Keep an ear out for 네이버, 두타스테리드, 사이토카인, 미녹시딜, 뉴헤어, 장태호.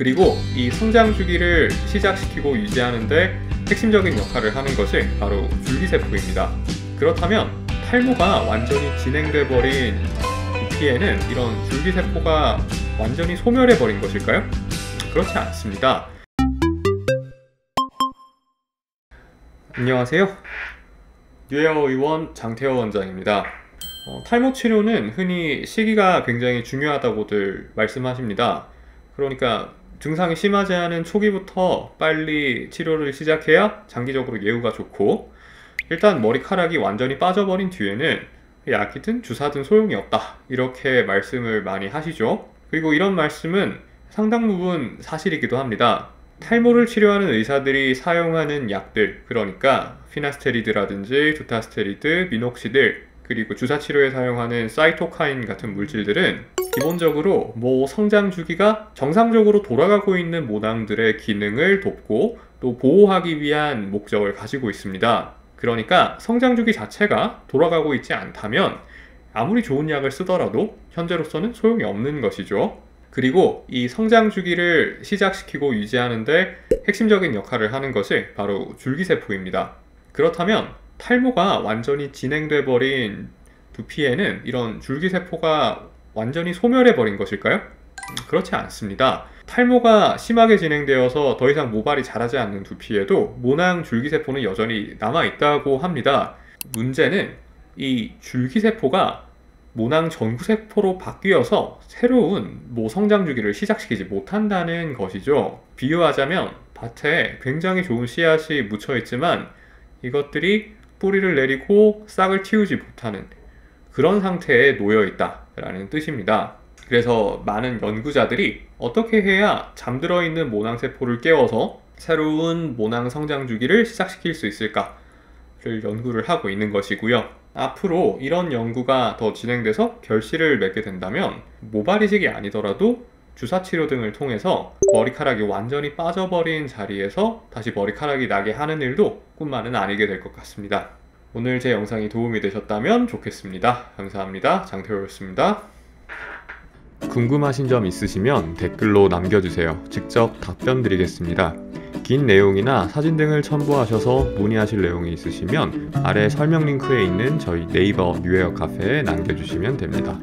그리고 이 성장 주기를 시작시키고 유지하는 데 핵심적인 역할을 하는 것이 바로 줄기세포입니다. 그렇다면 탈모가 완전히 진행돼버린 두피에는 이런 줄기세포가 완전히 소멸해버린 것일까요? 그렇지 않습니다. 안녕하세요. 뉴헤어 의원 장태호 원장입니다. 탈모 치료는 흔히 시기가 굉장히 중요하다고들 말씀하십니다. 그러니까 증상이 심하지 않은 초기부터 빨리 치료를 시작해야 장기적으로 예후가 좋고, 일단 머리카락이 완전히 빠져버린 뒤에는 약이든 주사든 소용이 없다, 이렇게 말씀을 많이 하시죠. 그리고 이런 말씀은 상당 부분 사실이기도 합니다. 탈모를 치료하는 의사들이 사용하는 약들, 그러니까 피나스테리드라든지 두타스테리드, 미녹시딜, 그리고 주사치료에 사용하는 사이토카인 같은 물질들은 기본적으로 성장 주기가 정상적으로 돌아가고 있는 모낭들의 기능을 돕고 또 보호하기 위한 목적을 가지고 있습니다. 그러니까 성장 주기 자체가 돌아가고 있지 않다면 아무리 좋은 약을 쓰더라도 현재로서는 소용이 없는 것이죠. 그리고 이 성장 주기를 시작시키고 유지하는 데 핵심적인 역할을 하는 것이 바로 줄기세포입니다. 그렇다면 탈모가 완전히 진행돼버린 두피에는 이런 줄기세포가 완전히 소멸해버린 것일까요? 그렇지 않습니다. 탈모가 심하게 진행되어서 더 이상 모발이 자라지 않는 두피에도 모낭 줄기세포는 여전히 남아있다고 합니다. 문제는 이 줄기세포가 모낭 전구세포로 바뀌어서 새로운 성장 주기를 시작시키지 못한다는 것이죠. 비유하자면 밭에 굉장히 좋은 씨앗이 묻혀있지만 이것들이 뿌리를 내리고 싹을 틔우지 못하는 그런 상태에 놓여있다 라는 뜻입니다. 그래서 많은 연구자들이 어떻게 해야 잠들어 있는 모낭세포를 깨워서 새로운 모낭 성장 주기를 시작시킬 수 있을까를 연구를 하고 있는 것이고요. 앞으로 이런 연구가 더 진행돼서 결실을 맺게 된다면 모발 이식이 아니더라도 주사치료 등을 통해서 머리카락이 완전히 빠져버린 자리에서 다시 머리카락이 나게 하는 일도 꿈만은 아니게 될 것 같습니다. 오늘 제 영상이 도움이 되셨다면 좋겠습니다. 감사합니다. 장태호였습니다. 궁금하신 점 있으시면 댓글로 남겨주세요. 직접 답변 드리겠습니다. 긴 내용이나 사진 등을 첨부하셔서 문의하실 내용이 있으시면 아래 설명 링크에 있는 저희 네이버 뉴헤어 카페에 남겨주시면 됩니다.